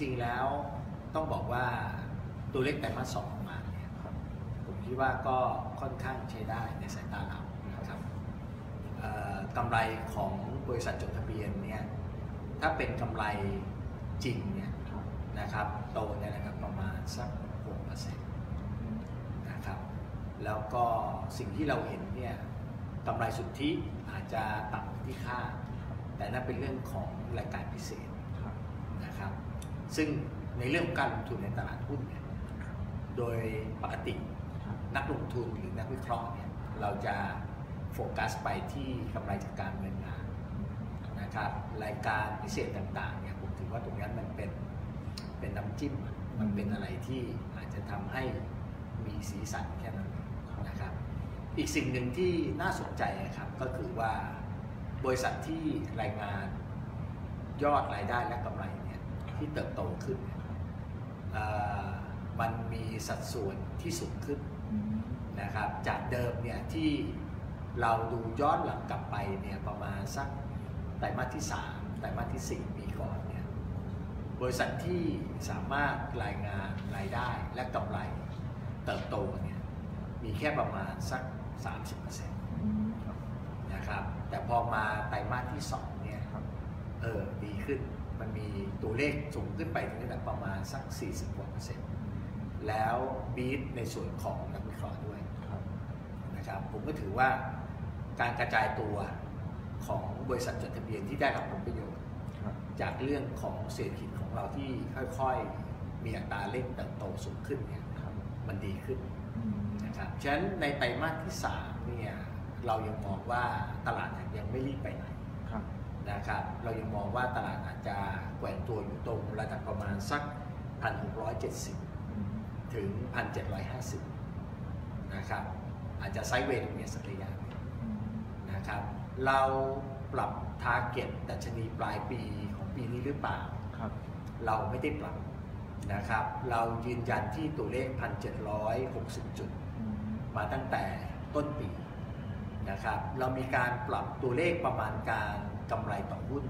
จริงๆแล้วต้องบอกว่าตัวเลขไตรมาส 2 ออกมาเนี่ยผมคิดว่าก็ค่อนข้างใช้ได้ในสายตาเรานะครับกำไรของบริษัทจดทะเบียนเนี่ยถ้าเป็นกำไรจริงเนี่ยนะครับโตเนี่ยนะครับประมาณสัก 6% นะครับแล้วก็สิ่งที่เราเห็นเนี่ยกำไรสุทธิอาจจะต่ำที่คาดแต่นั่นเป็นเรื่องของรายการพิเศษนะครับซึ่งในเรื่องการลงทุนในตลาดหุ้นเนี่ยโดยปกตินักลงทุนหรือนักวิเคราะห์เนี่ยเราจะโฟกัสไปที่กำไรจากการดำเนินงานนะครับรายการพิเศษต่างๆเนี่ยผมถือว่าตรงนั้นมันเป็นน้ำจิ้มมันเป็นอะไรที่อาจจะทำให้มีสีสันแค่นั้นนะครับอีกสิ่งหนึ่งที่น่าสนใจนะครับก็คือว่าบริษัทที่รายงานยอดรายได้และกำไรเนี่ยที่เติบโตขึ้นมันมีสัดส่วนที่สูงขึ้นนะครับจากเดิมเนี่ยที่เราดูย้อนหลังกลับไปเนี่ยประมาณสักไตรมาสที่3ไตรมาสที่4ปีก่อนเนี่ยบริษัทที่สามารถรายงานรายได้และกำไรเติบโตเนี่ยมีแค่ประมาณสัก 30% นะครับแต่พอมาไตรมาสที่2เนี่ยดีขึ้นมันมีตัวเลขสูงขึ้นไปถึงระดับประมาณสัก 40% แล้วบีทในส่วนของนักวิเคราะห์ด้วยนะครับผมก็ถือว่าการกระจายตัวของบริษัทจดทะเบียนที่ได้รับผลประโยชน์จากเรื่องของเศรษฐกิจของเราที่ค่อยๆมีอัตราเร่งเติบโตสูงขึ้นเนี่ยมันดีขึ้นนะครับฉะนั้นในไตรมาสที่3เนี่ยเรายังมองว่าตลาดยังไม่รีบไปไหนนะครับเรายังมองว่าตลาดอาจจะแกว่งตัวอยู่ตรงระดับประมาณสัก 1,670 ถึง 1,750 นะครับอาจจะไซด์เวย์ตรงนี้สักระยะนะครับเราปรับทาร์เก็ตดัชนีปลายปีของปีนี้หรือเปล่าเราไม่ได้ปรับนะครับเรายืนยันที่ตัวเลข 1,760 จุดมาตั้งแต่ต้นปีนะครับเรามีการปรับตัวเลขประมาณการกำไรต่อหุ้น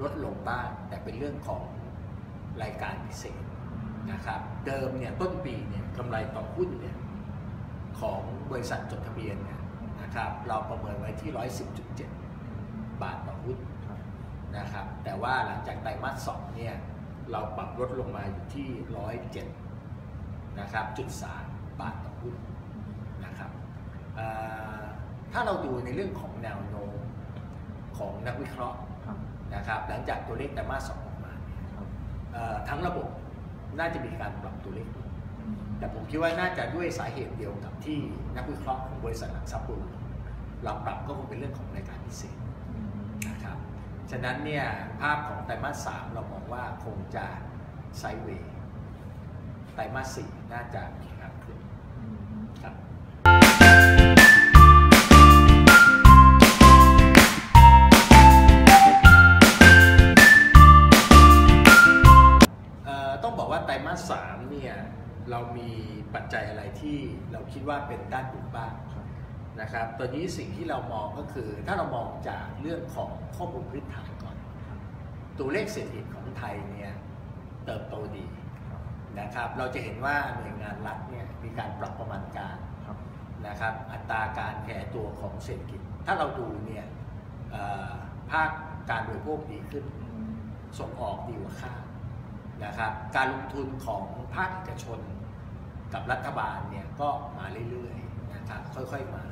ลดลงบ้างแต่เป็นเรื่องของรายการพิเศษนะครับเดิมเนี่ยต้นปีเนี่ยกำไรต่อหุ้นเนี่ยของบริษัทจดทะเบียนนะครับเราประเมินไว้ที่ 110.7 บาทต่อหุ้นนะครับแต่ว่าหลังจากไตรมาส 2 เนี่ยเราปรับลดลงมาอยู่ที่ 107 นะครับ 0.3 บาทต่อหุ้นนะครับถ้าเราดูในเรื่องของแนวโน้มของนักวิเคราะห์นะครับหลังจากตัวเลขไตรมาส 2 ออกมาทั้งระบบน่าจะมีการปรับตัวเลขแต่ผมคิดว่าน่าจะด้วยสาเหตุเดียวกับที่นักวิเคราะห์ของบริษัทหลักทรัพย์บัวหลวงเราปรับก็คงเป็นเรื่องของรายการพิเศษนะครับฉะนั้นเนี่ยภาพของไตรมาส 3 เรามองว่าคงจะไซด์เวย์ไตรมาส 4 น่าจะมีการขึ้นครับต้องบอกว่าไตรมาส 3 เนี่ยเรามีปัจจัยอะไรที่เราคิดว่าเป็นด้านบวกบ้างนะครับตอนนี้สิ่งที่เรามองก็คือถ้าเรามองจากเรื่องของข้อมูลพื้นฐานก่อนตัวเลขเศรษฐกิจของไทยเนี่ยเติบโตดีนะครับเราจะเห็นว่าหน่วยงานรัฐเนี่ยมีการปรับประมาณการนะครับอัตราการแผ่ตัวของเศรษฐกิจถ้าเราดูเนี่ยภาคการบริโภคดีขึ้นส่งออกดีกว่าคาดนะครับการลงทุนของภาคเอกชนกับรัฐบาลเนี่ยก็มาเรื่อยๆนะครับค่อยๆมา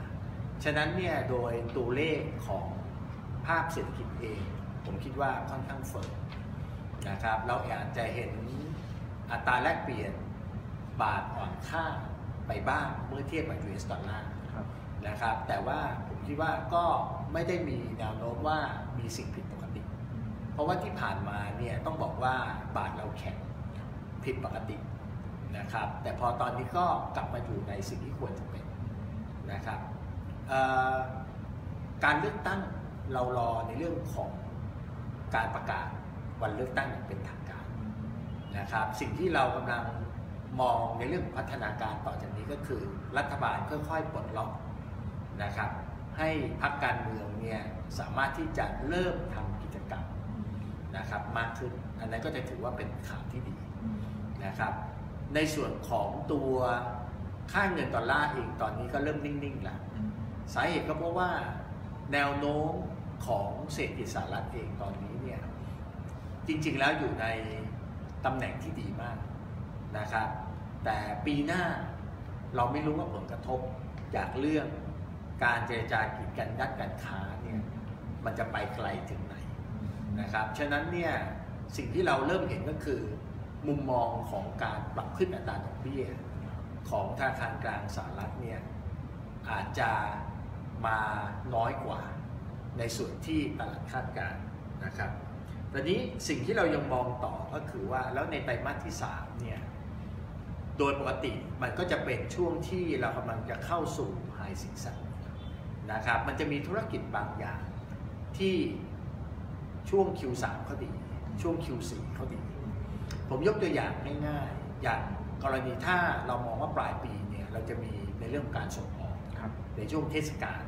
ฉะนั้นเนี่ยโดยตัวเลขของภาพเศรษฐกิจเองผมคิดว่าค่อนข้างเฟิร์มนะครับเราอาจจะเห็นอัตราแลกเปลี่ยนบาทอ่อนค่าไปบ้างเมื่อเทียบกับ US ดอลลาร์นะครับแต่ว่าผมคิดว่าก็ไม่ได้มีแนวโน้มว่ามีสิ่งผิดปกติเพราะว่าที่ผ่านมาเนี่ยต้องบอกว่าบาทเราแข็งผิดปกตินะครับแต่พอตอนนี้ก็กลับมาอยู่ในสิ่งที่ควรจะเป็นนะครับการเลือกตั้งเรารอในเรื่องของการประกาศวันเลือกตั้งอย่างเป็นทางการนะครับสิ่งที่เรากำลังมองในเรื่องพัฒนาการต่อจากนี้ก็คือรัฐบาลค่อยๆปลดล็อกนะครับให้พรรคการเมืองเนี่ยสามารถที่จะเริ่มทำกิจกรรมนะ นะครับมากขึ้นอันนั้นก็จะถือว่าเป็นข่าวที่ดีนะครับในส่วนของตัวค่าเงินดอลลาร์เองตอนนี้ก็เริ่มนิ่งๆแล้วสาเหตุก็เพราะว่าแนวโน้มของเศรษฐกิจสหรัฐเองตอนนี้เนี่ยจริงๆแล้วอยู่ในตำแหน่งที่ดีมากนะครับแต่ปีหน้าเราไม่รู้ว่าผลกระทบจากเรื่องการเจรจากีดกันยัดการค้าเนี่ยมันจะไปไกลถึงไหนนะครับฉะนั้นเนี่ยสิ่งที่เราเริ่มเห็นก็คือมุมมองของการปรับขึ้นอัตราดอกเบี้ยของธนาคารกลางสหรัฐเนี่ยอาจจะมาน้อยกว่าในส่วนที่ตลาดคาดการณ์นะครับตอนนี้สิ่งที่เรายังมองต่อก็คือว่าแล้วในไตรมาสที่3เนี่ยโดยปกติมันก็จะเป็นช่วงที่เรากำลังจะเข้าสู่ไฮซีซั่นนะครับมันจะมีธุรกิจบางอย่างที่ช่วง Q3 เขาดีช่วง Q4 เขาดีผมยกตัวอย่างง่ายๆอย่างกรณีถ้าเรามองว่าปลายปีเนี่ยเราจะมีในเรื่องการส่งออกในช่วงเทศกาล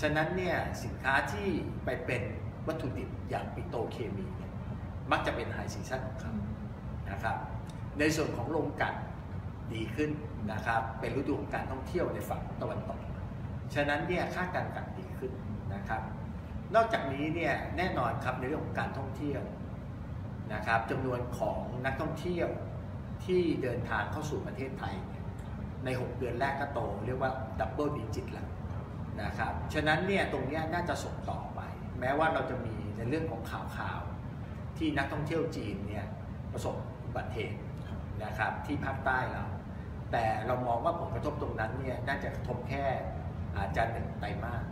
ฉะนั้นเนี่ยสินค้าที่ไปเป็นวัตถุดิบอย่างปิโตรเคมีมักจะเป็นไฮซีซั่นของเขานะครับในส่วนของโรงกลั่นดีขึ้นนะครับเป็นฤดูของการท่องเที่ยวในฝั่งตะวันตกฉะนั้นเนี่ยค่าการกลั่นดีขึ้นนะครับนอกจากนี้เนี่ยแน่นอนครับในเรื่องของการท่องเที่ยวนะครับจำนวนของนักท่องเที่ยวที่เดินทางเข้าสู่ประเทศไทยใน6เดือนแรกก็โตเรียกว่าดับเบิลดิจิตแล้วนะครับฉะนั้นเนี่ยตรงนี้น่าจะส่งต่อไปแม้ว่าเราจะมีในเรื่องของข่าวๆที่นักท่องเที่ยวจีนเนี่ยประสบอุบัติเหตุนะครับที่ภาคใต้เราแต่เรามองว่าผลกระทบตรงนั้นเนี่ยน่าจะกระทบแค่อาจจะหนึ่งไตรมาส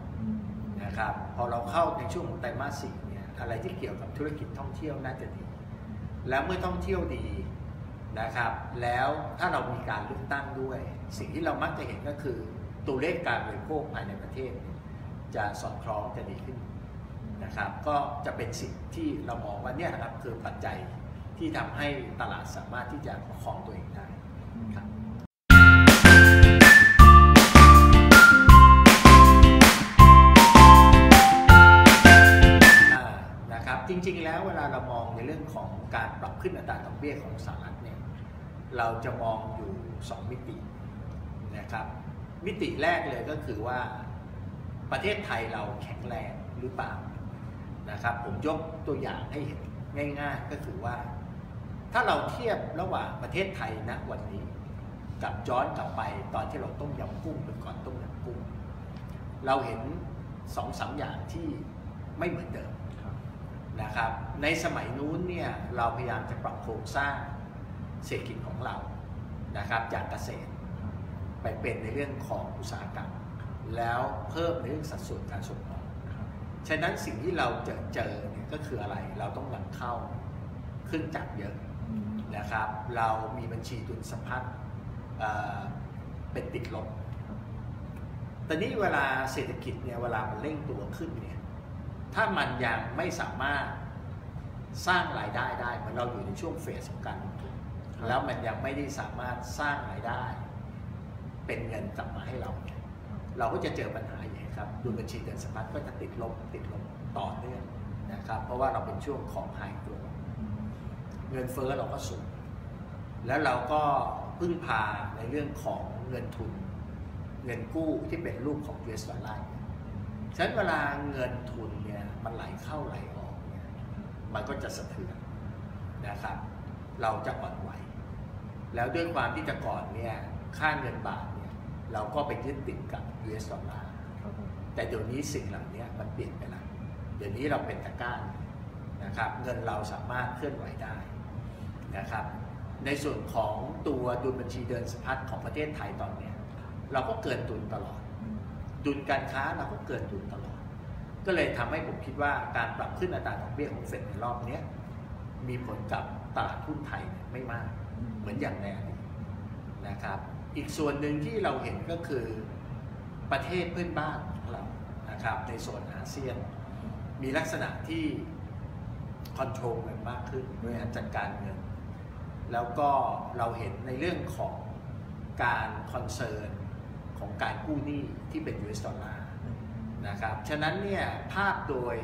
นะครับพอเราเข้าในช่วงไตรมาส 4เนี่ยอะไรที่เกี่ยวกับธุรกิจท่องเที่ยวน่าจะดีแล้วเมื่อท่องเที่ยวดีนะครับแล้วถ้าเรามีการเลือกตั้งด้วยสิ่งที่เรามักจะเห็นก็คือตัวเลขการบริโภคภายในประเทศจะสอดคล้องจะดีขึ้นนะครับก็จะเป็นสิ่งที่เรามองว่าเนี่ยครับคือปัจจัยที่ทำให้ตลาดสามารถที่จะประคองตัวเองได้ครับนะครับจริงๆแล้วเวลาเรามองในเรื่องของการปรับขึ้นอัตราดอกเบี้ยของสหรัฐเนี่ยเราจะมองอยู่2มิตินะครับมิติแรกเลยก็คือว่าประเทศไทยเราแข็งแรงหรือเปล่านะครับผมยกตัวอย่างให้เห็นง่ายๆก็คือว่าถ้าเราเทียบระหว่างประเทศไทยณวันนี้กับย้อนกลับไปตอนที่เราต้มยำกุ้งหรือก่อนต้มยำกุ้งเราเห็น 2-3 อย่างที่ไม่เหมือนเดิมนะครับในสมัยนู้นเนี่ยเราพยายามจะปรับโครงสร้างเศรษฐกิจของเรานะครับจากเกษตรไปเป็นในเรื่องของอุตสาหกรรมแล้วเพิ่มในเรื่องสัดส่วนการส่งออกฉะนั้นสิ่งที่เราเจอเนี่ยก็คืออะไรเราต้องนำเข้าเครื่องจักรเยอะนะครับเรามีบัญชีดุลสะพัดเป็นติดลบแต่นี้เวลาเศรษฐกิจเนี่ยเวลามันเร่งตัวขึ้นเนี่ยถ้ามันยังไม่สามารถสร้างรายได้ได้เหมือนเราอยู่ในช่วงเฟสของการลงทุนแล้วมันยังไม่ได้สามารถสร้างรายได้เป็นเงินกลับมาให้เราเราก็จะเจอปัญหาอย่างนี้ครับดูบัญชีเดินสะพัดก็จะติดลบต่อเนื่องนะครับเพราะว่าเราเป็นช่วงของไฮโกลเงินเฟ้อเราก็สูงแล้วเราก็พึ่งพาในเรื่องของเงินทุนเงินกู้ที่เป็นรูปของ US ดอลลาร์ฉะนั้นเวลาเงินทุนเนี่ยมันไหลเข้าไหลออกเนี่ยมันก็จะสะเทือนนะครับเราจะอ่อนไหวแล้วด้วยความที่แต่ก่อนเนี่ยค่าเงินบาทเนี่ยเราก็ไปยึดติดกับ US ดอลลาร์แต่เดี๋ยวนี้สิ่งเหล่านี้มันเปลี่ยนไปแล้วเดี๋ยวนี้เราเป็นตะก้านนะครับเงินเราสามารถเคลื่อนไหวได้นะครับในส่วนของตัวดุลบัญชีเดินสะพัดของประเทศไทยตอนนี้เราก็เกินดุลตลอดดุลการค้าเราก็เกินดุลตลอดก็เลยทำให้ผมคิดว่าการปรับขึ้นอัตราดอกเบี้ยของเฟดในรอบนี้มีผลกับตลาดหุ้นไทยไม่มากเหมือนอย่างในอดีตนะครับอีกส่วนหนึ่งที่เราเห็นก็คือประเทศเพื่อนบ้านของเรานะครับในโซนอาเซียนมีลักษณะที่คอนโทรลเงินมากขึ้นบริหารจัดการเงินแล้วก็เราเห็นในเรื่องของการคอนเซิร์นของการกู้หนี้ที่เป็น US ดอลลาร์นะครับฉะนั้นเนี่ยภาพโดย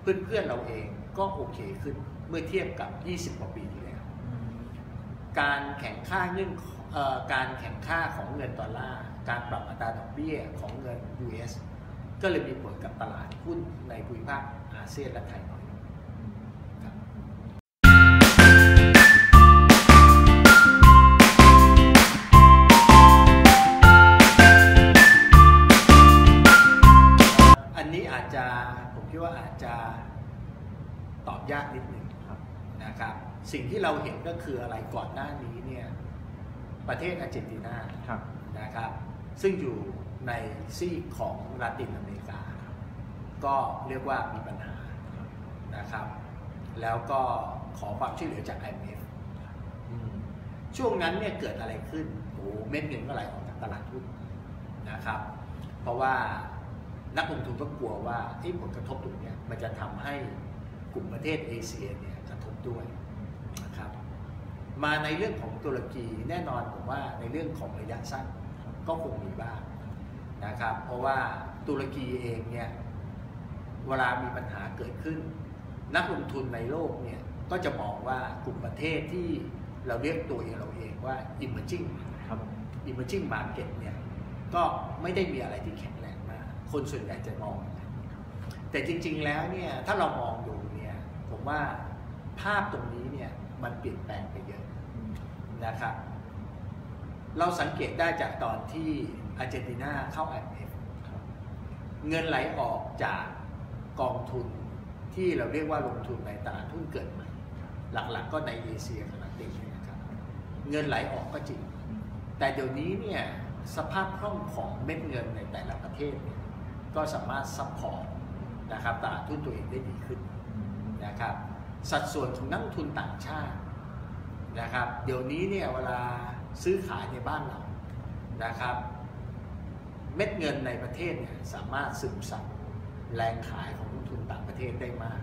เพื่อนๆเราเอง ก็โอเคขึ้นเมื่อเทียบกับ20กว่าปีที่แล้วการแข่งข้าของเงินดอลลาร์การปรับอัตราดอกเบี้ยของเงิน US ก็เลยมีผลกับตลาดหุ้นในภูมิภาคอาเซียนและไทยน้อยอันนี้อาจจะผมคิดว่าอาจจะตอบยากนิดหนึ่งนะครับสิ่งที่เราเห็นก็คืออะไรก่อนหน้านี้เนี่ยประเทศอาร์เจนตินานะครับซึ่งอยู่ในซีกของลาตินอเมริกาก็เรียกว่ามีปัญหานะครับแล้วก็ขอความช่วยเหลือจาก IMF ช่วงนั้นเนี่ยเกิดอะไรขึ้นโอ้เม็ดเงินก็ไหลออกจากตลาดหุ้นนะครับเพราะว่านักลงทุนก็กลัวว่าผลกระทบตรงนี้มันจะทำให้กลุ่มประเทศเอเชียเนี่ยกระทบด้วยนะครับมาในเรื่องของตุรกีแน่นอนผมว่าในเรื่องของระยะสั้นก็คงมีบ้างนะครับเพราะว่าตุรกีเองเนี่ยเวลามีปัญหาเกิดขึ้นนักลงทุนในโลกเนี่ยก็จะมองว่ากลุ่มประเทศที่เราเรียกตัวเราเองว่า emerging market เนี่ยก็ไม่ได้มีอะไรที่แข็งแรงมากคนส่วนใหญ่จะมองแต่จริงๆแล้วเนี่ยถ้าเรามองดูเนี่ยผมว่าภาพตรงนี้เนี่ยมันเปลี่ยนแปลงไปเยอะนะครับเราสังเกตได้จากตอนที่อาร์เจนตินาเข้า IMF เงินไหลออกจากกองทุนที่เราเรียกว่าลงทุนในตลาดหุ้นเกิดใหม่หลักๆก็ในเอเชียกับลาตินนะครับเงินไหลออกก็จริงแต่เดี๋ยวนี้เนี่ยสภาพคล่องของเม็ดเงินในแต่ละประเทศเนี่ยก็สามารถซัพพอร์ตนะครับตลาดหุ้นตัวเองได้ดีขึ้นนะครับสัดส่วนของนักทุนต่างชาตินะครับเดี๋ยวนี้เนี่ยเวลาซื้อขายในบ้านเรานะครับเม็ดเงินในประเทศเนี่ยสามารถซึมซับแรงขายของนักทุนต่างประเทศได้มาก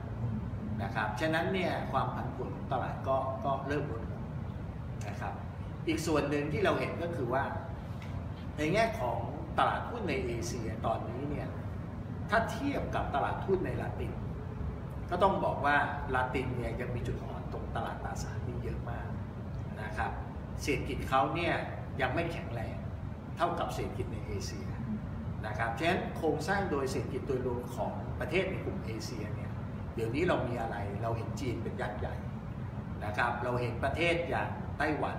นะครับฉะนั้นเนี่ยความผันผวนของตลาดก็เริ่มลดลงนะครับอีกส่วนหนึ่งที่เราเห็นก็คือว่าในแง่ของตลาดหุ้นในเอเชียตอนนี้เนี่ยถ้าเทียบกับตลาดหุ้นในลาตินก็ต้องบอกว่าลาตินเนี่ยยังมีจุดอ่อนตรงตลาดตราสารหนี้เยอะมากนะครับเศรษฐกิจเขาเนี่ยยังไม่แข็งแรงเท่ากับเศรษฐกิจในเอเชียนะครับฉะนั้นโครงสร้างโดยเศรษฐกิจโดยรวมของประเทศในกลุ่มเอเชียเนี่ยเดี๋ยวนี้เรามีอะไรเราเห็นจีนเป็นยักษ์ใหญ่นะครับเราเห็นประเทศอย่างไต้หวัน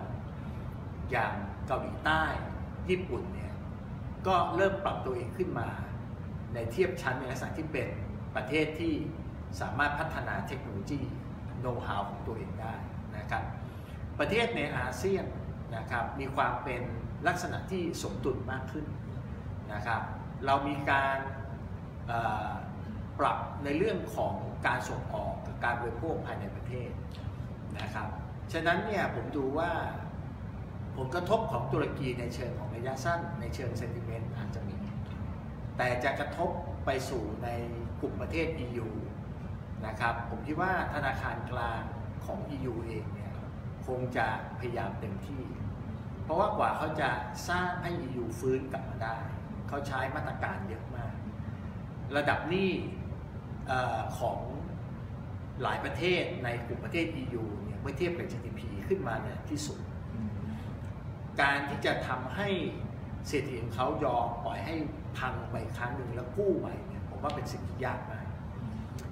อย่างเกาหลีใต้ญี่ปุ่นเนี่ยก็เริ่มปรับตัวเองขึ้นมาในเทียบชั้นในลักษณะที่เป็นประเทศที่สามารถพัฒนาเทคโนโลยีโน้ตฮาวของตัวเองได้นะครับประเทศในอาเซียนนะครับมีความเป็นลักษณะที่สมดุลมากขึ้นนะครับเรามีการปรับในเรื่องของการส่งออกกับการบริโภคภายในประเทศนะครับฉะนั้นเนี่ยผมดูว่าผลกระทบของตุรกีในเชิงของระยะสั้นในเชิงเซนติเมนต์อาจจะมีแต่จะกระทบไปสู่ในกลุ่มประเทศ EU นะครับผมคิดว่าธนาคารกลางของ EU เองเนี่ยคงจะพยายามเต็มที่เพราะว่ากว่าเขาจะสร้างให้ EU ฟื้นกลับมาได้เขาใช้มาตรการเยอะมากระดับหนี้ของหลายประเทศในกลุ่มประเทศ EU เนี่ยเมื่อเทียบกับ GDP ขึ้นมาเนี่ยที่สุดการที่จะทำให้เศรษฐกิจเขายอมปล่อยให้พังไปครั้งหนึ่งแล้วกู้ใหม่เนี่ยผมว่าเป็นสิ่งที่ยากมาก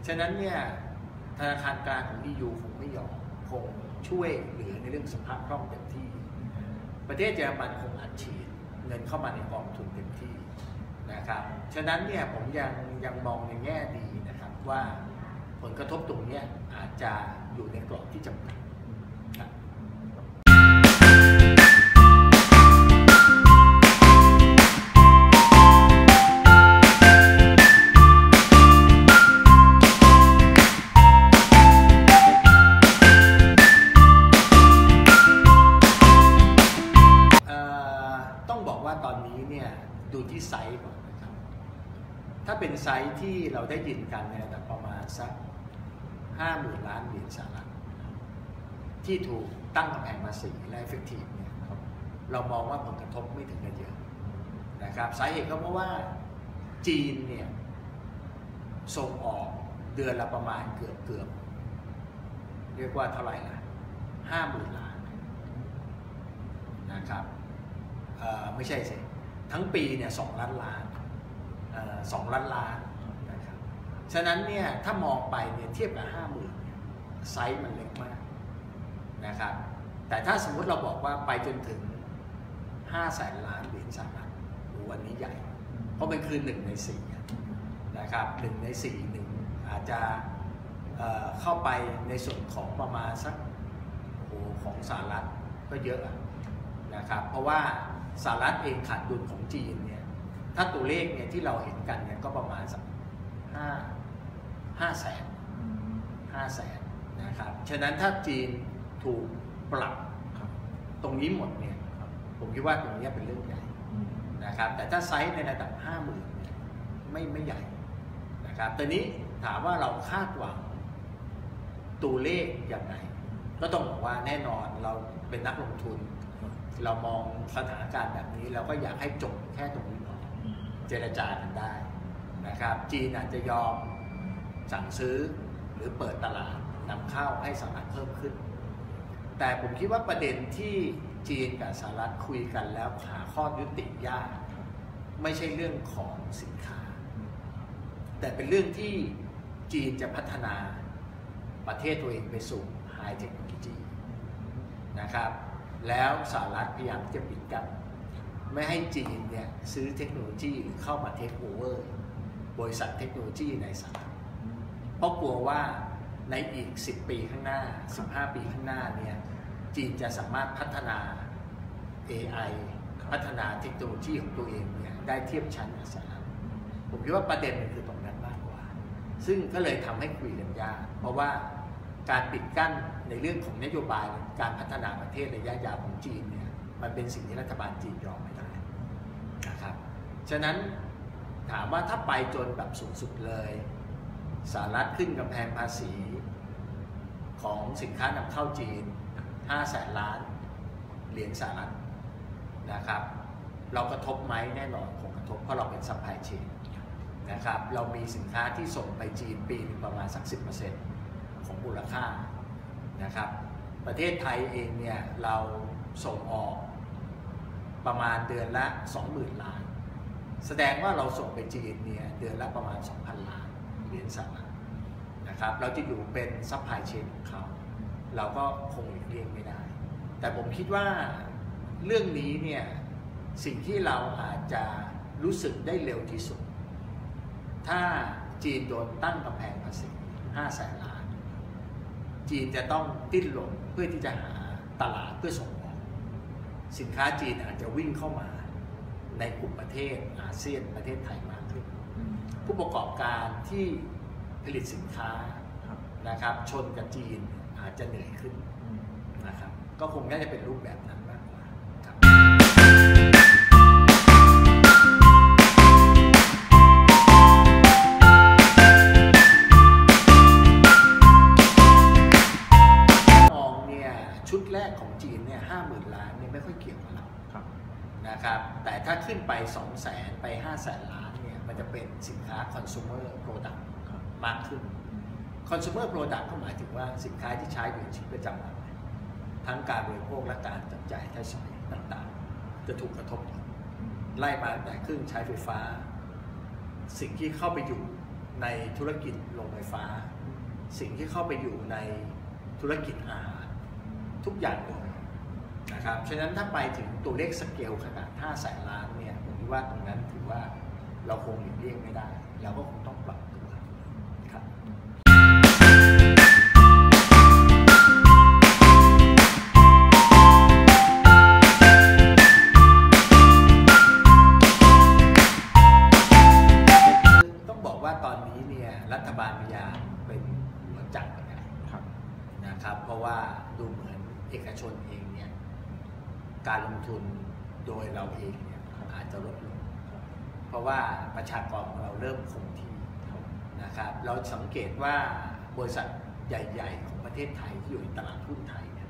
ฉะนั้นเนี่ยธนาคารกลางของ EU คงไม่ยอมคงช่วยเหลือในเรื่องสภาพคล่องเต็มที่ประเทศเยอรมันคงอัดฉีดเงินเข้ามาในกองทุนเต็มที่นะครับฉะนั้นเนี่ยผมยังมองในแง่ดีนะครับว่าผลกระทบตรงนี้อาจจะอยู่ในกรอบที่จำกัดถ้าเป็นไซส์ที่เราได้ยินกันเนี่ยแต่ประมาณสัก50,000 ล้านเหรียญสหรัฐที่ถูกตั้งกำแพงภาษีและ effective เนี่ยเรามองว่าผลกระทบไม่ถึงกันเยอะนะครับสาเหตุก็เพราะว่าจีนเนี่ยส่งออกเดือนละประมาณเกือบ เรียกว่าเท่าไหร่นะ50,000 ล้านนะครับไม่ใช่สิทั้งปีเนี่ย2 ล้านล้าน2 ล้านล้านนะครับฉะนั้นเนี่ยถ้ามองไปเนี่ยเทียบกับ50,000ไซส์มันเล็กมากนะครับแต่ถ้าสมมติเราบอกว่าไปจนถึง500,000 ล้านเหรียญสหรัฐวันนี้ใหญ่เพราะมันคือ1 ใน 4นะครับ1 ใน 4อาจจะเข้าไปในส่วนของประมาณสักของสหรัฐก็เยอะนะครับเพราะว่าสหรัฐเองขาดดุลของจีนเนี่ยถ้าตัวเลขเนี่ยที่เราเห็นกันเนี่ยก็ประมาณสัก500,000นะครับฉะนั้นถ้าจีนถูกปรับตรงนี้หมดเนี่ยผมคิดว่าตรงนี้เป็นเรื่องใหญ่นะครับแต่ถ้าไซส์ในระดับ 50,000 ไม่ใหญ่นะครับตอนนี้ถามว่าเราคาดหวังตัวเลขอย่างไรก็ต้องบอกว่าแน่นอนเราเป็นนักลงทุนเรามองสถานการณ์แบบนี้เราก็อยากให้จบแค่ตรงนี้ก่อนเจรจากันได้นะครับจีนอาจจะยอมสั่งซื้อหรือเปิดตลาดนำเข้าให้สหรัฐเพิ่มขึ้นแต่ผมคิดว่าประเด็นที่จีนกับสหรัฐคุยกันแล้วหาข้อยุติยากไม่ใช่เรื่องของสินค้าแต่เป็นเรื่องที่จีนจะพัฒนาประเทศตัวเองไปสู่ไฮเทคโนโลยีนะครับแล้วสหรัฐพยายามจะปิดกั้นไม่ให้จีนเนี่ยซื้อเทคโนโลยีหรือเข้ามาเทคโอเวอร์บริษัทเทคโนโลยีในสหรัฐเพราะกลัวว่าในอีก10 ปีข้างหน้า15 ปีข้างหน้าเนี่ยจีนจะสามารถพัฒนา AI พัฒนาเทคโนโลยีของตัวเองเนี่ยได้เทียบชั้นกับสหรัฐผมคิดว่าประเด็นมันคือตรงนั้นมากกว่าซึ่งก็เลยทำให้คุยกันยากเพราะว่าการปิดกั้นในเรื่องของนโยบายการพัฒนาประเทศระยะยาวของจีนเนี่ยมันเป็นสิ่งที่รัฐบาลจีนยอมไม่ได้นะครับฉะนั้นถามว่าถ้าไปจนแบบสูงสุดเลยสหรัฐขึ้นกำแพงภาษีของสินค้านำเข้าจีน500,000 ล้านเหรียญสหรัฐนะครับเรากระทบไหมแน่นอนคงกระทบเพราะเราเป็นซัพพลายเชนนะครับเรามีสินค้าที่ส่งไปจีนปีนึงประมาณสัก 10% ของมูลค่านะครับประเทศไทยเองเนี่ยเราส่งออกประมาณเดือนละ 20,000 ล้านแสดงว่าเราส่งไปจีนเนี่ยเดือนละประมาณ 2,000 ล้านเหรียญสหรัฐนะครับเราจะอยู่เป็นซัพพลายเชนของเขาเราก็คงหลีกเลี่ยงไม่ได้แต่ผมคิดว่าเรื่องนี้เนี่ยสิ่งที่เราอาจจะรู้สึกได้เร็วที่สุดถ้าจีนโดนตั้งกำแพงภาษี500,000 ล้านจีนจะต้องดิ้นรนเพื่อที่จะหาตลาดเพื่อส่งออกสินค้าจีนอาจจะวิ่งเข้ามาในกลุ่มประเทศอาเซียนประเทศไทยมากขึ้นผู้ประกอบการที่ผลิตสินค้านะครับชนกับจีนอาจจะเหนื่อยขึ้นนะครับก็คงน่าจะเป็นรูปแบบนั้นมากกว่าครับแต่ถ้าขึ้นไป 200,000 ไป 500,000 ล้านเนี่ยมันจะเป็นสินค้า consumer product มากขึ้น consumer product ก็หมายถึงว่าสินค้าที่ใช้อยู่ในชีวิตประจำวันทั้งการบริโภคและการจับจ่ายใช้สอยต่างๆจะถูกกระทบไล่มาแต่เครื่องใช้ไฟฟ้าสิ่งที่เข้าไปอยู่ในธุรกิจโรงไฟฟ้าสิ่งที่เข้าไปอยู่ในธุรกิจอาหารทุกอย่างเลยนะครับฉะนั้นถ้าไปถึงตัวเลขสเกลขนาด500,000 ล้านเนี่ยผมคิดว่าตรงนั้นถือว่าเราคงหลีกเลี่ยงไม่ได้เราก็คงต้องปรับตัวครับต้องบอกว่าตอนนี้เนี่ยรัฐบาลพยายามเป็นหัวจักรนะครับเพราะว่าดูเหมือนเอกชนเองเนี่ยการลงทุนโดยเราเองเนี่ยอาจจะลดลงเพราะว่าประชากรของเราเริ่มคงที่นะครับเราสังเกตว่าบริษัทใหญ่ๆของประเทศไทยที่อยู่ในตลาดหุ้นไทยเนี่ย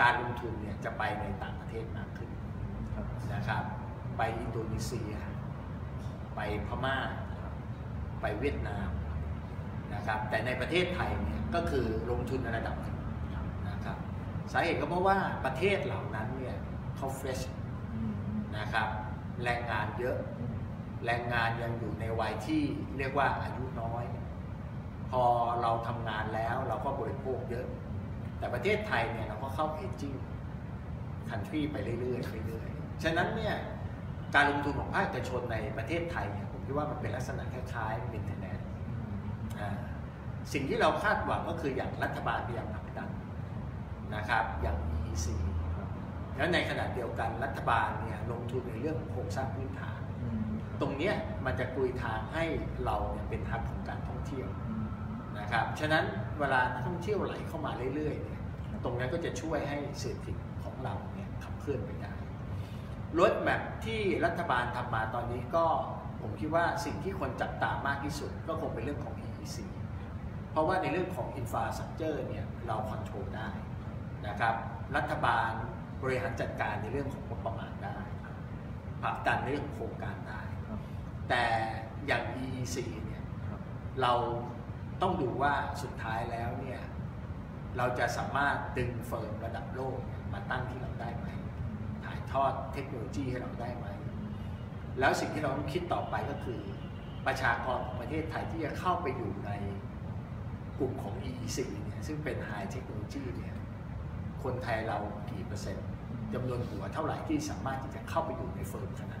การลงทุนเนี่ยจะไปในต่างประเทศมากขึ้นนะครับไปอินโดนีเซียไปพม่าไปเวียดนามนะครับแต่ในประเทศไทยเนี่ย ก็คือลงทุนในระดับหนึ่งนะครับสาเหตุก็เพราะว่าประเทศเหล่านั้นเนี่ยเขาเฟรชนะครับแรงงานเยอะแรงงานยังอยู่ในวัยที่เรียกว่าอายุน้อยพอเราทำงานแล้วเราก็บริโภคเยอะแต่ประเทศไทยเนี่ยเราก็เข้า aging country ไปเรื่อยๆฉะนั้นเนี่ยการลงทุนของภาคเอกชนในประเทศไทยเนี่ยผมคิดว่ามันเป็นลักษณะคล้ายๆ maintenance สิ่งที่เราคาดหวังก็คืออย่างรัฐบาลพยายามผลักดันนะครับอย่าง EEC แล้วในขณะเดียวกันรัฐบาลเนี่ยลงทุนในเรื่องโครงสร้างพื้นฐานตรงนี้มันจะกลุยทางให้เราเนี่ยเป็นฮับของการท่องเที่ยวนะครับฉะนั้นเวลาท่องเที่ยวไหลเข้ามาเรื่อยๆเนี่ยตรงนั้นก็จะช่วยให้เศรษฐกิจของเราเนี่ยขับเคลื่อนไปได้รถแมพที่รัฐบาลทำมาตอนนี้ก็ผมคิดว่าสิ่งที่คนจับตามากที่สุดก็คงเป็นเรื่องของ EEC เพราะว่าในเรื่องของ Infrastructure เนี่ยเราควบคุมได้นะครับรัฐบาลบริหารจัดการในเรื่องของงบประมาณได้ผลักดันในเรื่องโครงการได้แต่อย่าง EEC เนี่ยเราต้องดูว่าสุดท้ายแล้วเนี่ยเราจะสามารถดึงเฟิร์มระดับโลกมาตั้งที่เราได้ไหมถ่ายทอดเทคโนโลยีให้เราได้ไหมแล้วสิ่งที่เราต้องคิดต่อไปก็คือประชากรของประเทศไทยที่จะเข้าไปอยู่ในกลุ่มของ EEC เนี่ยซึ่งเป็น High Technology เนี่ยคนไทยเรากี่เปอร์เซ็นต์จำนวนหัวเท่าไหร่ที่สามารถที่จะเข้าไปอยู่ในเฟิร์มขนาด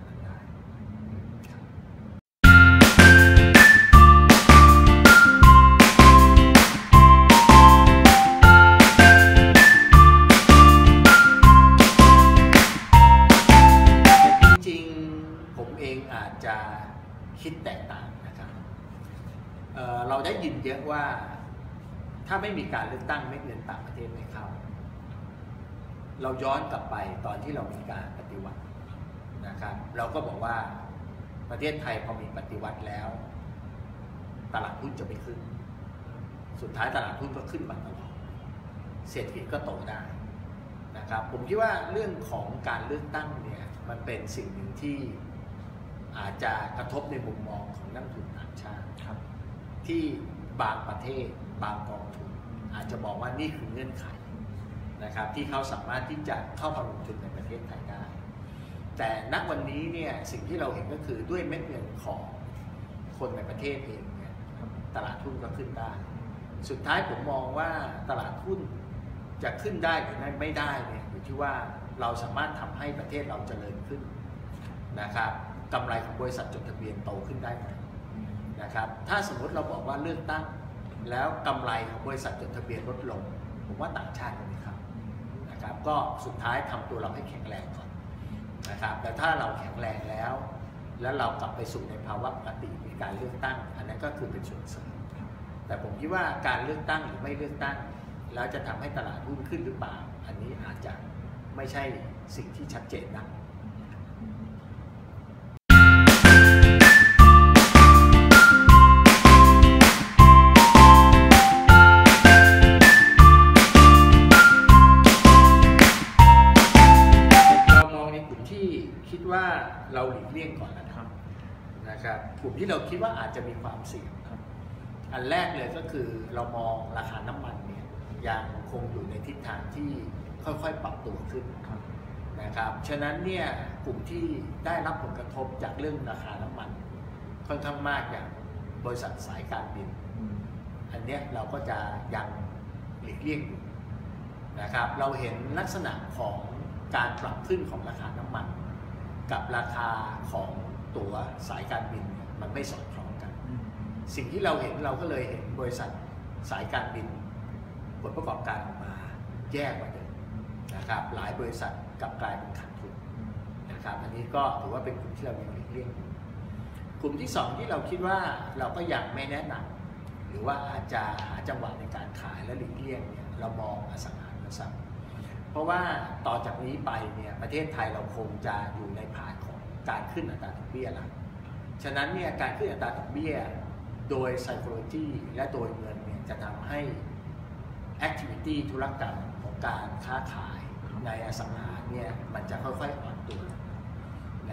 นั้นคิดแตกต่างนะครับเราได้ยินเยอะว่าถ้าไม่มีการเลือกตั้งเม็ดเงินต่างประเทศไม่เข้าเราย้อนกลับไปตอนที่เรามีการปฏิวัตินะครับเราก็บอกว่าประเทศไทยพอมีปฏิวัติแล้วตลาดหุ้นจะไม่ขึ้นสุดท้ายตลาดหุ้นก็ขึ้นมาตลอดเศรษฐกิจก็โตได้นะครับผมคิดว่าเรื่องของการเลือกตั้งเนี่ยมันเป็นสิ่งหนึ่งที่อาจจะกระทบในมุมมองของนักทุนต่างชาติที่บางประเทศบางกองทุนอาจจะบอกว่านี่คือเงื่อนไขนะครับที่เขาสามารถที่จะเข้ามาลงทุนในประเทศไทยได้แต่ณวันนี้เนี่ยสิ่งที่เราเห็นก็คือด้วยเม็ดเงินของคนในประเทศเองเนี่ยตลาดหุ้นก็ขึ้นได้สุดท้ายผมมองว่าตลาดหุ้นจะขึ้นได้หรือไม่ได้เนี่ยอยู่ที่ว่าเราสามารถทำให้ประเทศเราเจริญขึ้นนะครับกำไรของบริษัทจดทะเบียนโตขึ้นได้ไหมนะครับถ้าสมมติเราบอกว่าเลือกตั้งแล้วกำไรของบริษัทจดทะเบียนลดลงผมว่าต่างชาติก็มีครับนะครับก็สุดท้ายทำตัวเราให้แข็งแรงก่อนนะครับแต่ถ้าเราแข็งแรงแล้วเรากลับไปสู่ในภาวะปกติมีการเลือกตั้งอันนั้นก็คือเป็นส่วนเสริมแต่ผมคิดว่าการเลือกตั้งหรือไม่เลือกตั้งแล้วจะทำให้ตลาดหุ้นขึ้นหรือเปล่าอันนี้อาจจะไม่ใช่สิ่งที่ชัดเจนนะเราหลีกเลี่ยงก่อนนะครับกลุ่มที่เราคิดว่าอาจจะมีความเสี่ยงอันแรกเลยก็คือเรามองราคาน้ำมันเนี่ยยังคงอยู่ในทิศทางที่ค่อยๆปรับตัวขึ้นนะครับฉะนั้นเนี่ยกลุ่มที่ได้รับผลกระทบจากเรื่องราคาน้ำมันค่อนข้างมากอย่างบริษัทสายการบินอันเนี้ยเราก็จะยังหลีกเลี่ยงอยู่นะครับเราเห็นลักษณะของการปรับขึ้นของราคาน้ำมันกับราคาของตัวสายการบินมันไม่สอดคล้องกันสิ่งที่เราเห็นเราก็เลยเห็นบริษัทสายการบินผลประกอบการออกมาแย่กว่าเดิมนะครับหลายบริษัทกลับกลายเป็นขาดทุนนะครับอันนี้ก็ถือว่าเป็นกลุ่มที่เรายังหลีกเลี่ยงกลุ่มที่2ที่เราคิดว่าเราก็ยังไม่แนะนำหรือว่าอาจจะหาจังหวะในการขายและหลีกเลี่ยงเนี่ยเรามองอสังหาริมทรัพย์เพราะว่าต่อจากนี้ไปเนี่ยประเทศไทยเราคงจะอยู่ในผ่านของการขึ้นอัตราดอกเบี้ยแล้วฉะนั้นเนี่ยการขึ้นอัตราดอกเบี้ยโดย psychology และโดยเงินเนี่ยจะทำให้ activity ธุรกรรมของการค้าขายในอสังหาเนี่ยมันจะค่อยๆอ่อนตัว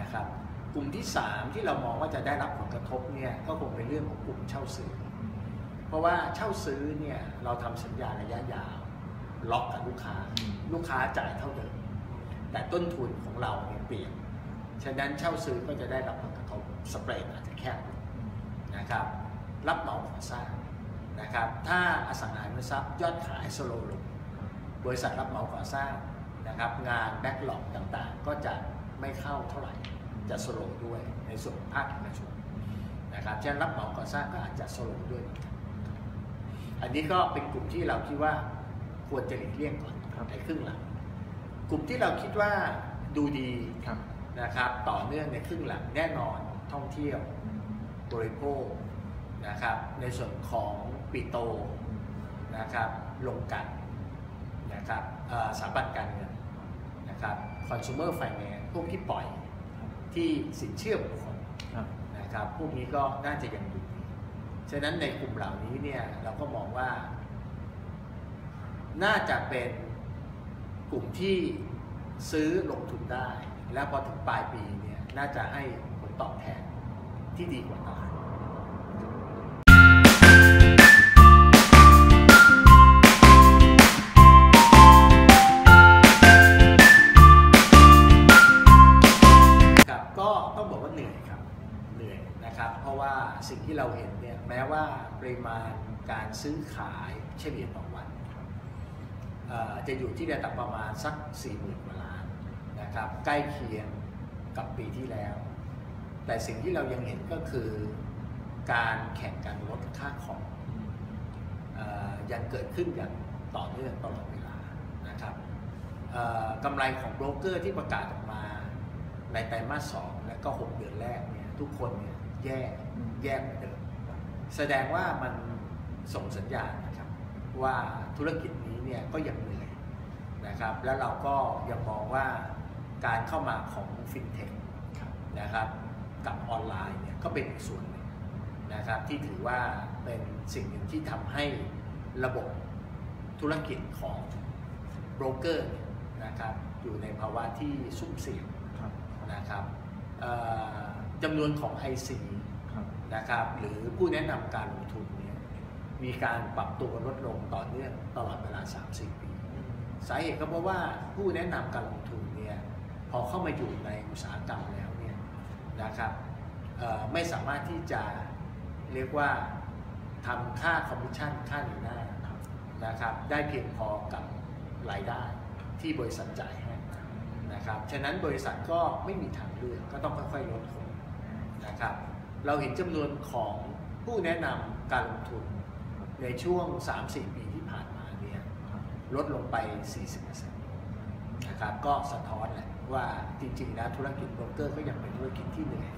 นะครับกลุ่มที่3ที่เรามองว่าจะได้รับผลกระทบเนี่ยก็คงเป็นเรื่องของกลุ่มเช่าซื้อ เพราะว่าเช่าซื้อเนี่ยเราทำสัญญาระยะยาวล็อกกับลูกค้าลูกค้าจ่ายเท่าเดิมแต่ต้นทุนของเราเนี่ยเปลี่ยนฉะนั้นเช่าซื้อก็จะได้รับผลกระทบสเปรดอาจจะแคบนะครับรับเหมาก่อสร้างนะครับถ้าอสังหาริมทรัพย์ยอดขายสโลว์ลงบริษัทรับเหมาก่อสร้างนะครับงานแบ็กหลอกต่างๆก็จะไม่เข้าเท่าไหร่จะสโลว์ด้วยในส่วนภาคเอกชนนะครับเช่นรับเหมาก่อสร้างก็อาจจะสโลว์ด้วยอันนี้ก็เป็นกลุ่มที่เราคิดว่าควรจะหลีกเลี่ยงก่อนในครึ่งหลังกลุ่มที่เราคิดว่าดูดีนะครับต่อเนื่องในครึ่งหลังแน่นอนท่องเที่ยวบริโภคนะครับในส่วนของปิโตนะครับลงกันนะครับสถาบันการเงินนะครับ consumer finance พวกที่ปล่อยที่สินเชื่อบุคคลนะครับพวกนี้ก็น่าจะยังดูดีฉะนั้นในกลุ่มเหล่านี้เนี่ยเราก็มองว่าน่าจะเป็นกลุ่มที่ซื้อลงทุนได้แล้วพอถึงปลายปีเนี่ยน่าจะให้ผลตอบแทนที่ดีกว่าตลาดครับก็ต้องบอกว่าเหนื่อยครับเหนื่อยนะครับเพราะว่าสิ่งที่เราเห็นเนี่ยแม้ว่าปริมาณการซื้อขายเฉลี่ยต่อวันจะอยู่ที่ระดับประมาณสัก 40,000 กว่าล้านนะครับใกล้เคียงกับปีที่แล้วแต่สิ่งที่เรายังเห็นก็คือการแข่งกันลดค่าของยังเกิดขึ้นอย่างต่อเนื่องตลอดเวลานะครับกำไรของโบรกเกอร์ที่ประกาศออกมาในไตรมาส 2และก็6เดือนแรกเนี่ยทุกคนเนี่ยแย่เหมือนเดิมแสดงว่ามันส่งสัญญาณนะครับว่าธุรกิจนี้เนี่ยก็ยังเหนื่อยนะครับและเราก็ยังมองว่าการเข้ามาของฟินเทคนะครับกับออนไลน์เนี่ยก็เป็นอีกส่วนหนึ่งนะครับที่ถือว่าเป็นสิ่งหนึ่งที่ทำให้ระบบธุรกิจของโบรกเกอร์นะครับอยู่ในภาวะที่ซุ่มเสี่ยงนะครับจำนวนของ IC นะครับหรือผู้แนะนำการลงทุนเนี่ยมีการปรับตัวลดลงต่อเนื่องตลอดเวลา 3-4 ปีสาเหตุก็เพราะว่าผู้แนะนำการลงทุนเนี่ยพอเข้ามาอยู่ในอุตสาหกรรมแล้วเนี่ยนะครับไม่สามารถที่จะเรียกว่าทำค่าคอมมิชชั่นค่าหน้านะครับได้เพียงพอกับรายได้ที่บริษัทจ่ายให้นะครับฉะนั้นบริษัทก็ไม่มีทางเลือกก็ต้องค่อยๆลดลงนะครับเราเห็นจำนวนของผู้แนะนำการลงทุนในช่วง 3-4 ปีที่ผ่านมาเนี่ยลดลงไป 40% นะครับก็สะท้อนแหละว่าจริงๆแล้วธุรกิจโบรกเกอร์ก็ยังเป็นธุรกิจที่เหนื่อย